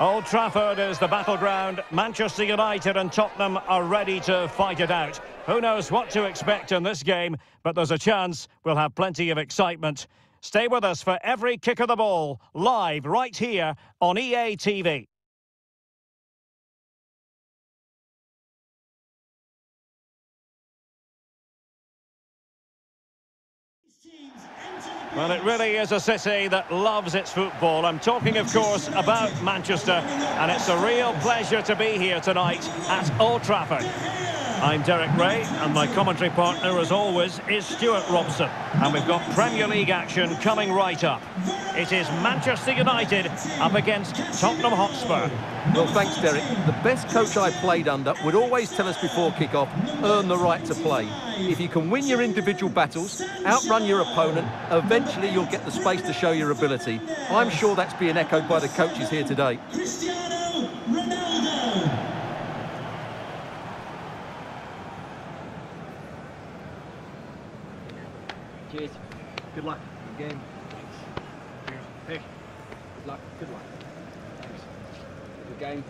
Old Trafford is the battleground. Manchester United and Tottenham are ready to fight it out. Who knows what to expect in this game, but there's a chance we'll have plenty of excitement. Stay with us for every kick of the ball, live right here on EA TV. Well, it really is a city that loves its football. I'm talking, of course, about Manchester, and it's a real pleasure to be here tonight at Old Trafford. I'm Derek Ray, and my commentary partner, as always, is Stuart Robson. And we've got Premier League action coming right up. It is Manchester United up against Tottenham Hotspur. Well, thanks, Derek. The best coach I played under would always tell us before kick-off, earn the right to play. If you can win your individual battles, outrun your opponent, eventually you'll get the space to show your ability. I'm sure that's being echoed by the coaches here today. Cristiano Ronaldo. Cheers. Good luck in the game. Thanks. Hey. Good luck. Good luck. Thanks. Good game.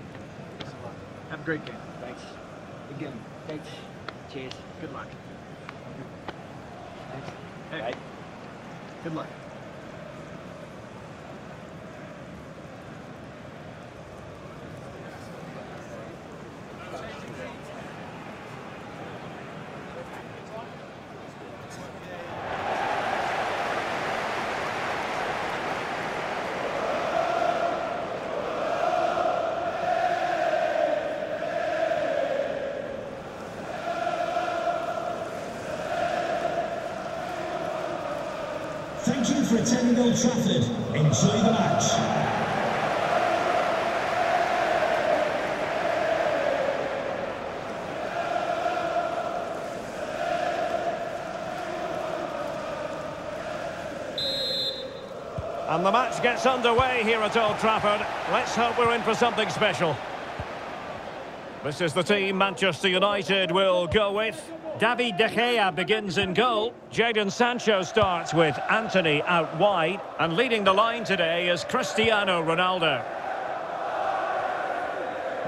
Thanks a lot. Have a great game. Thanks. Good game. Thanks. Cheers. Good luck. Thanks. Hey. Right. Good luck. Thank you for attending Old Trafford. Enjoy the match. And the match gets underway here at Old Trafford. Let's hope we're in for something special. This is the team Manchester United will go with. David De Gea begins in goal. Jadon Sancho starts with Antony out wide. And leading the line today is Cristiano Ronaldo.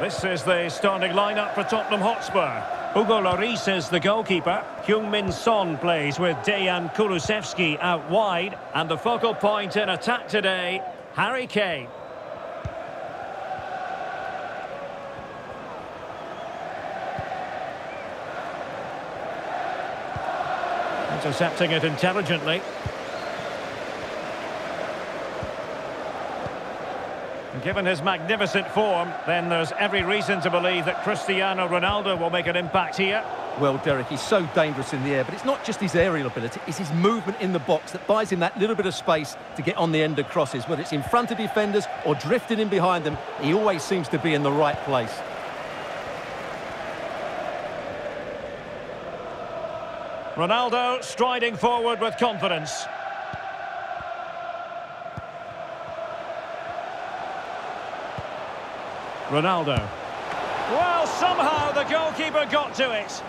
This is the starting lineup for Tottenham Hotspur. Hugo Lloris is the goalkeeper. Heung-Min Son plays with Dejan Kulusevski out wide. And the focal point in attack today, Harry Kane. Intercepting it intelligently. And given his magnificent form, then there's every reason to believe that Cristiano Ronaldo will make an impact here. Well, Derek, he's so dangerous in the air, but it's not just his aerial ability, it's his movement in the box that buys him that little bit of space to get on the end of crosses. Whether it's in front of defenders or drifting in behind them, he always seems to be in the right place. Ronaldo striding forward with confidence. Ronaldo. Well, somehow the goalkeeper got to it.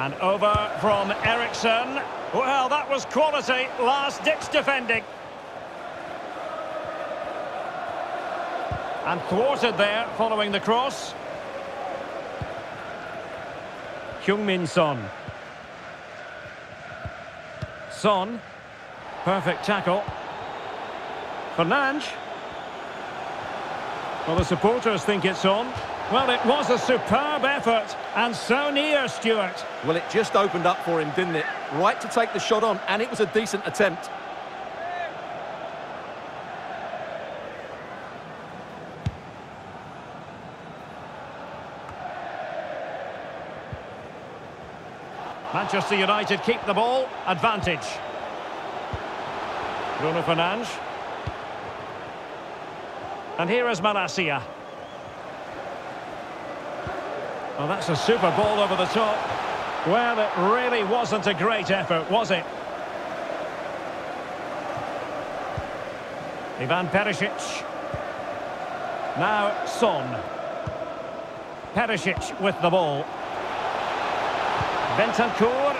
And over from Ericsson. Well, that was quality, last-ditch defending. And thwarted there, following the cross. Heung-Min Son. Son, perfect tackle. Fernandes. Well, the supporters think it's on. Well, it was a superb effort, and so near, Stuart. Well, it just opened up for him, didn't it? Right to take the shot on, and it was a decent attempt. Manchester United keep the ball, advantage. Bruno Fernandes. And here is Malacia. Well, that's a super ball over the top. Well, it really wasn't a great effort, was it? Ivan Perisic. Now Son. Perisic with the ball. Bentancur.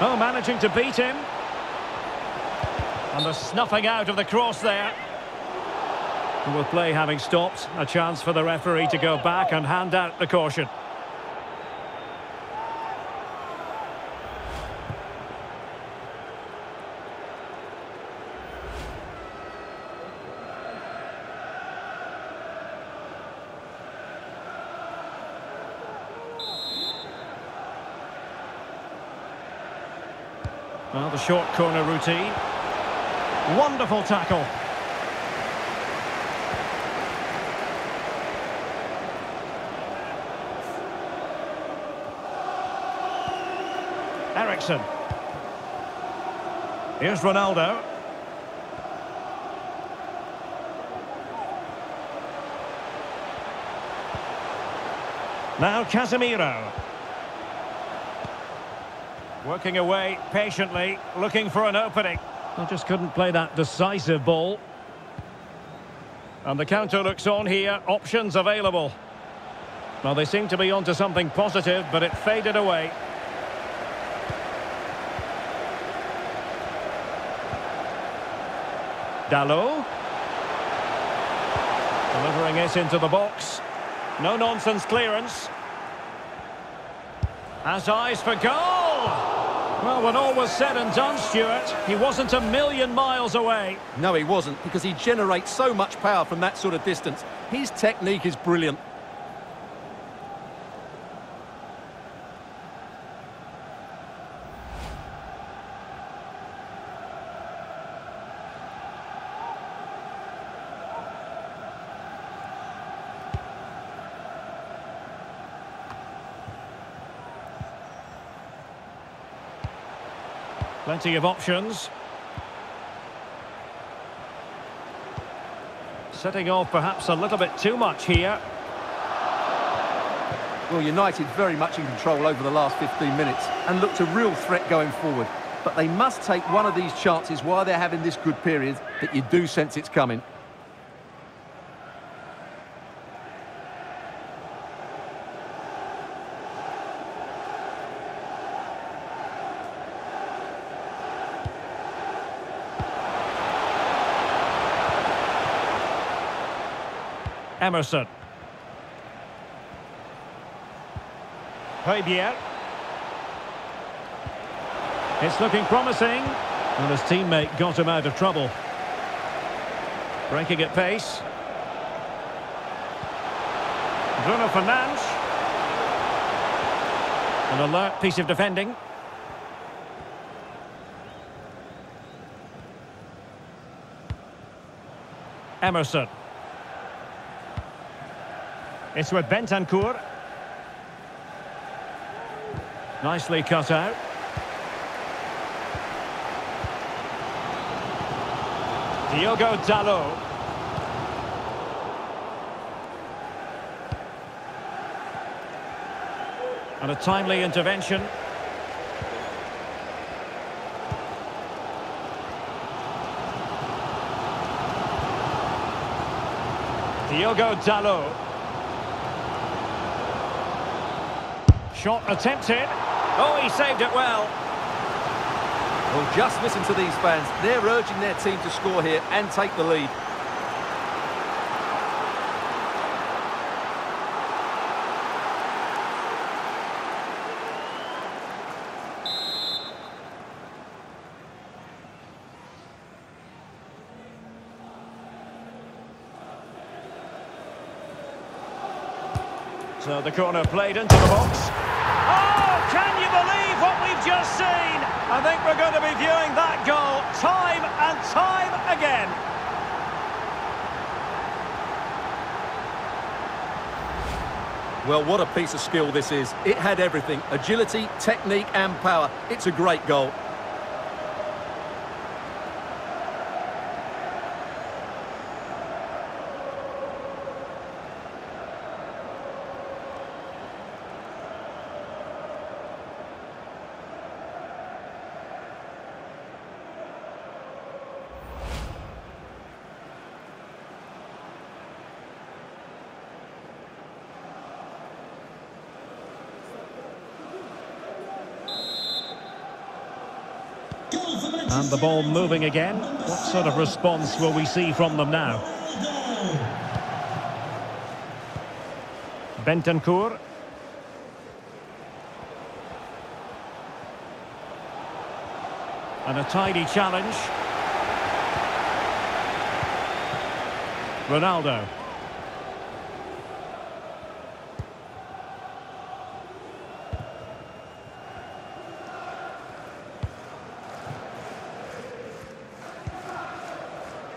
Oh, managing to beat him. And the snuffing out of the cross there. With play having stopped, a chance for the referee to go back and hand out the caution. Well, the short corner routine. Wonderful tackle. Ericsson. Here's Ronaldo. Now Casemiro. Working away patiently, looking for an opening. I just couldn't play that decisive ball. And the counter looks on here, options available. Well, they seem to be onto something positive, but it faded away. Dalot. Delivering it into the box. No-nonsense clearance. Has eyes for goal! Well, when all was said and done, Stuart, he wasn't a million miles away. No, he wasn't, because he generates so much power from that sort of distance. His technique is brilliant. Plenty of options. Setting off perhaps a little bit too much here. Well, United very much in control over the last 15 minutes and looked a real threat going forward. But they must take one of these chances while they're having this good period, that you do sense it's coming. Emerson. Højbjerg. It's looking promising. And his teammate got him out of trouble. Breaking at pace. Bruno Fernandes. An alert piece of defending. Emerson. It's with Bentancur. Nicely cut out. Diogo Dalot. And a timely intervention. Diogo Dalot. Shot attempted. Oh, he saved it well. Well, just listen to these fans. They're urging their team to score here and take the lead. So the corner played into the box. Oh, can you believe what we've just seen? I think we're going to be viewing that goal time and time again. Well, what a piece of skill this is. It had everything: agility, technique and power. It's a great goal. And the ball moving again. What sort of response will we see from them now? Bentancur. And a tidy challenge. Ronaldo.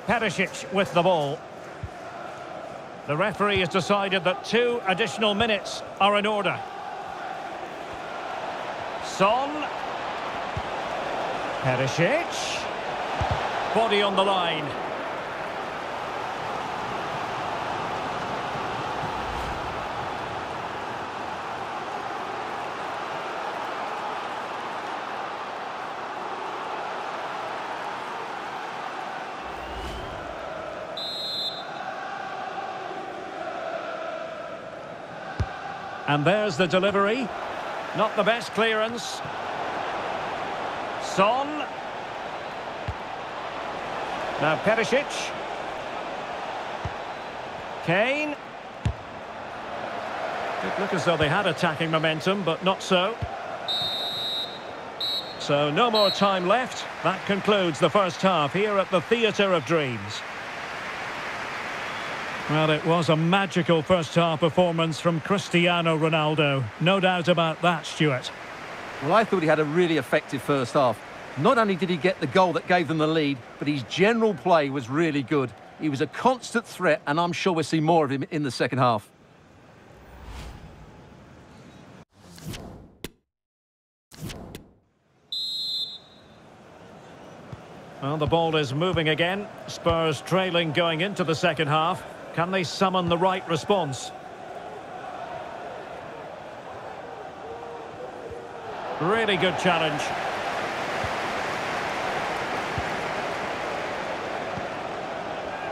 Perisic with the ball. The referee has decided that 2 additional minutes are in order. Son. Perisic. Body on the line. And there's the delivery. Not the best clearance. Son. Now Perisic. Kane. It looked as though they had attacking momentum, but not so. So no more time left. That concludes the first half here at the Theatre of Dreams. Well, it was a magical first-half performance from Cristiano Ronaldo. No doubt about that, Stuart. Well, I thought he had a really effective first half. Not only did he get the goal that gave them the lead, but his general play was really good. He was a constant threat, and I'm sure we'll see more of him in the second half. Well, the ball is moving again. Spurs trailing going into the second half. Can they summon the right response? Really good challenge.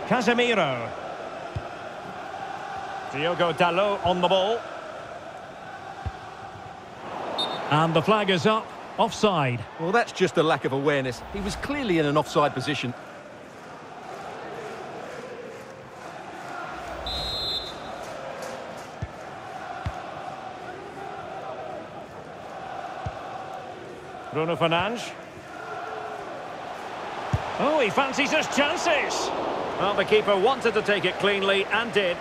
Casemiro. Diogo Dalot on the ball. And the flag is up. Offside. Well, that's just a lack of awareness. He was clearly in an offside position. Bruno Fernandes. Oh, he fancies his chances. Well, the keeper wanted to take it cleanly and did.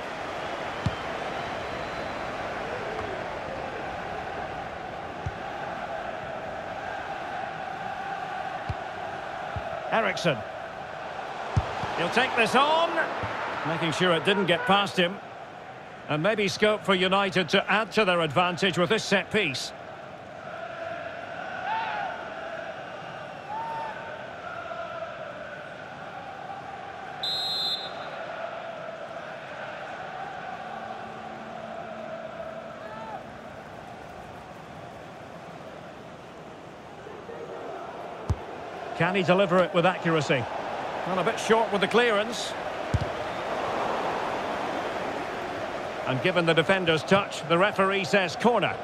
Ericsson. He'll take this on. Making sure it didn't get past him. And maybe scope for United to add to their advantage with this set piece. Can he deliver it with accuracy? Well, a bit short with the clearance. And given the defender's touch, the referee says corner.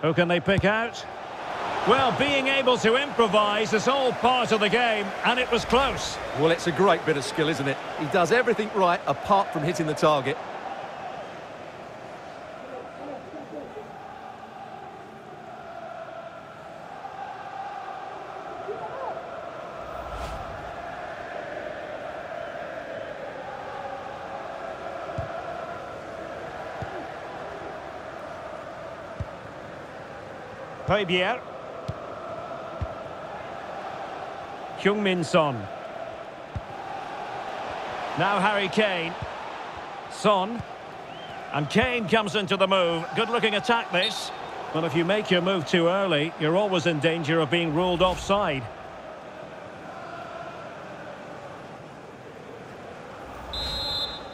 Who can they pick out? Well, being able to improvise is all part of the game, and it was close. Well, it's a great bit of skill, isn't it? He does everything right apart from hitting the target. Højbjerg. Heung-Min Son. Now Harry Kane. Son. And Kane comes into the move. Good-looking attack, this. But if you make your move too early, you're always in danger of being ruled offside.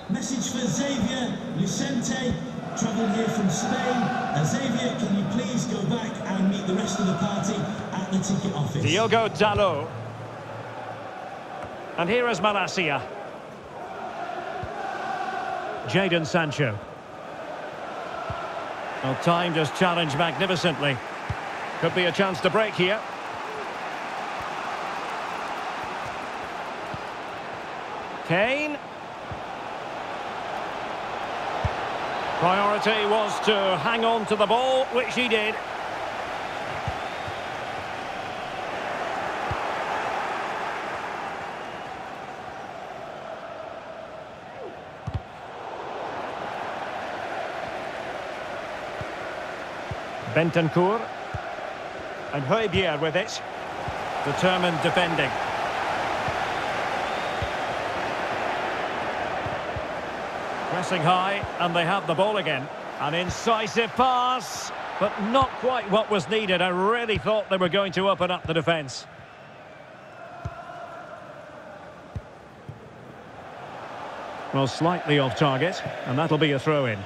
Message for Xavier Lucente. Travelling here from Spain. Xavier, can you please go back? meet the rest of the party at the ticket office. Diogo Dalot. And here is Malacia. Jadon Sancho. Well, timed his challenge magnificently. Could be a chance to break here. Kane. Priority was to hang on to the ball, which he did. Bentancur. And Højbjerg with it. Determined defending. Pressing high, and they have the ball again. An incisive pass, but not quite what was needed. I really thought they were going to open up the defence. Well, slightly off target, and that'll be a throw-in.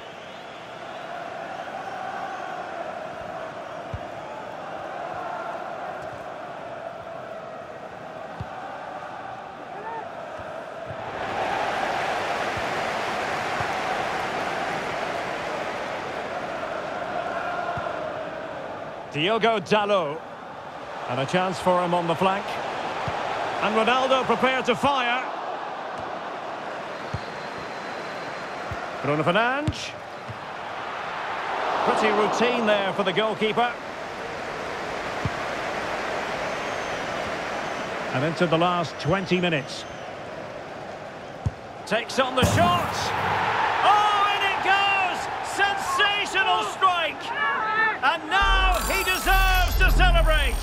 Diogo Dalot, and a chance for him on the flank, and Ronaldo prepared to fire. Bruno Fernandes, pretty routine there for the goalkeeper, and into the last 20 minutes, takes on the shot. Oh, and it goes! Sensational strike, and now he deserves to celebrate!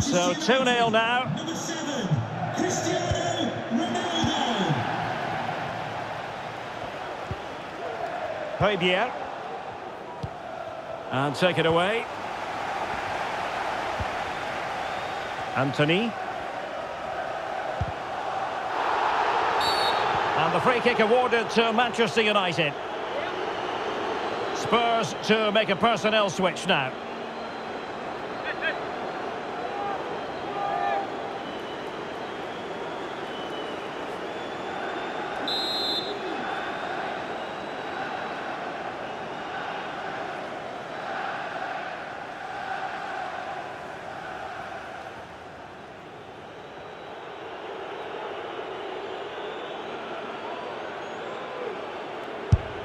So 2-0 now. Number 7, Cristiano Ronaldo. Højbjerg. And take it away. Antony. And the free kick awarded to Manchester United. Spurs to make a personnel switch now.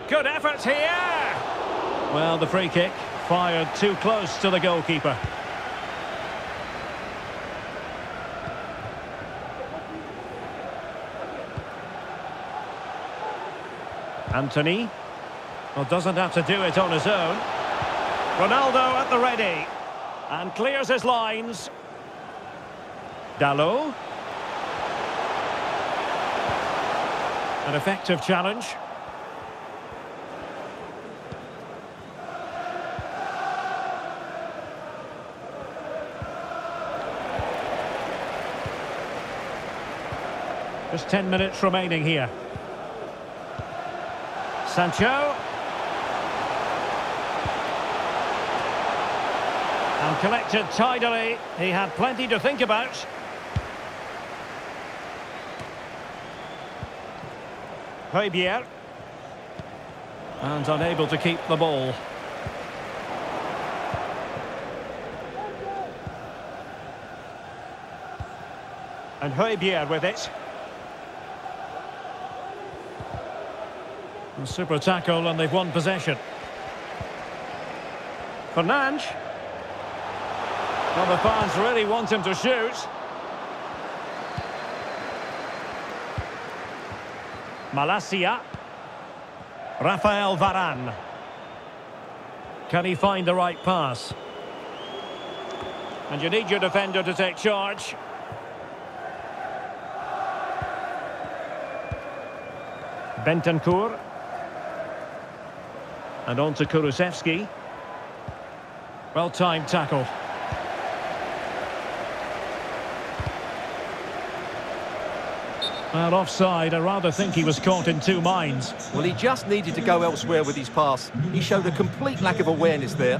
Good effort here! Well, the free kick fired too close to the goalkeeper. Antony. Well, doesn't have to do it on his own. Ronaldo at the ready. And clears his lines. Dalot. An effective challenge. Just 10 minutes remaining here. Sancho. And collected tidily. He had plenty to think about. Højbjerg. And unable to keep the ball. And Højbjerg with it. Super tackle, and they've won possession. Fernandes. Well, the fans really want him to shoot. Malacia. Rafael Varane. Can he find the right pass? And you need your defender to take charge. Bentancur. And on to Kulusevski. Well-timed tackle. Well, offside. I rather think he was caught in two minds. Well, he just needed to go elsewhere with his pass. He showed a complete lack of awareness there.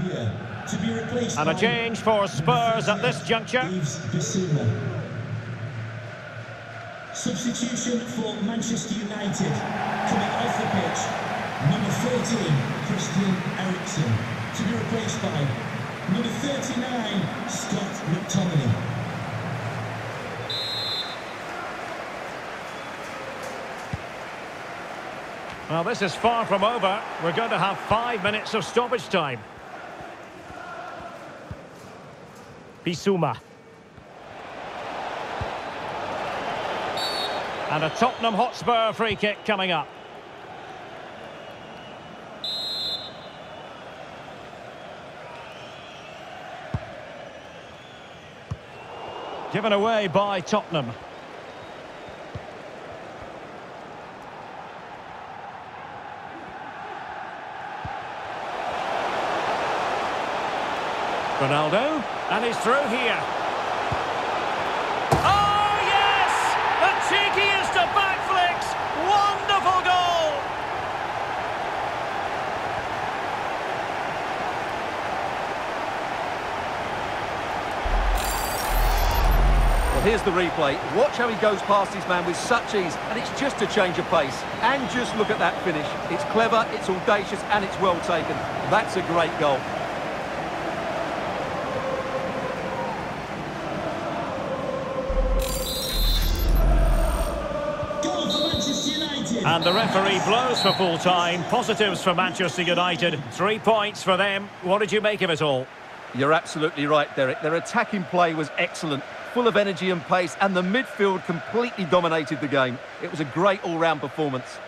And a change for Spurs at this juncture. Substitution for Manchester United. Coming off the pitch, number 14, Christian Eriksen. To be replaced by number 39, Scott McTominay. Well, this is far from over. We're going to have 5 minutes of stoppage time. Bissouma. And a Tottenham Hotspur free kick coming up. Given away by Tottenham. Ronaldo, and he's through here. Oh, yes! The cheekiest of back flicks! Wonderful goal! Well, here's the replay. Watch how he goes past his man with such ease, and it's just a change of pace. And just look at that finish. It's clever, it's audacious, and it's well taken. That's a great goal. And the referee blows for full-time. Positives for Manchester United. 3 points for them. What did you make of it all? You're absolutely right, Derek. Their attacking play was excellent, full of energy and pace, and the midfield completely dominated the game. It was a great all-round performance.